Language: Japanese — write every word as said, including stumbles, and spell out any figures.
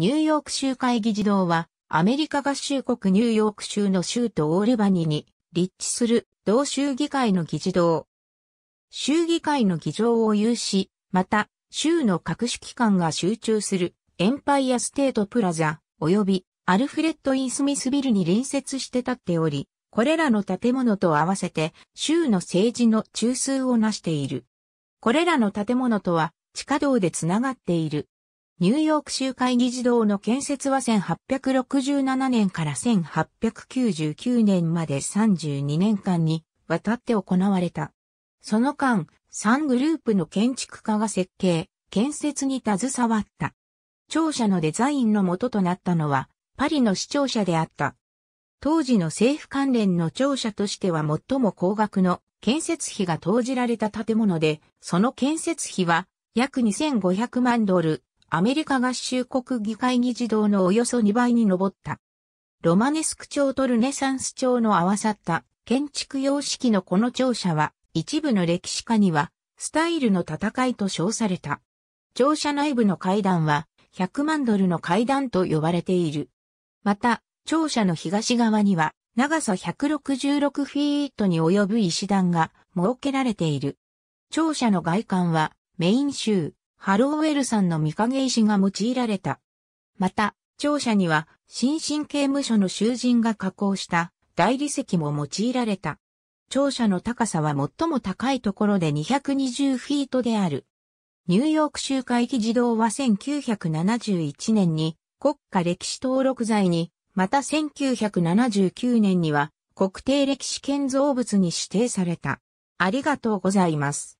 ニューヨーク州会議事堂は、アメリカ合衆国ニューヨーク州の州都オールバニに立地する同州議会の議事堂。州議会の議場を有し、また、州の各種機関が集中するエンパイアステートプラザ及びアルフレッド・イー・スミスビルに隣接して建っており、これらの建物と合わせて州の政治の中枢を成している。これらの建物とは地下道でつながっている。ニューヨーク州会議事堂の建設はせんはっぴゃくろくじゅうななねんからせんはっぴゃくきゅうじゅうきゅうねんまでさんじゅうにねんかんにわたって行われた。その間、さんグループの建築家が設計、建設に携わった。庁舎のデザインの元となったのはパリの市庁舎であった。当時の政府関連の庁舎としては最も高額の建設費が投じられた建物で、その建設費は約にせんごひゃくまんドル。アメリカ合衆国議会議事堂のおよそにばいに上った。ロマネスク調とルネサンス調の合わさった建築様式のこの庁舎は一部の歴史家にはスタイルの戦いと称された。庁舎内部の階段はひゃくまんドルの階段と呼ばれている。また、庁舎の東側には長さひゃくろくじゅうろくフィートに及ぶ石段が設けられている。庁舎の外観はメイン州。ハローウェル山の御影石が用いられた。また、庁舎には、新進刑務所の囚人が加工した大理石も用いられた。庁舎の高さは最も高いところでにひゃくにじゅうフィートである。ニューヨーク州会議事堂はせんきゅうひゃくななじゅういちねんに国家歴史登録財に、またせんきゅうひゃくななじゅうきゅうねんには国定歴史建造物に指定された。ありがとうございます。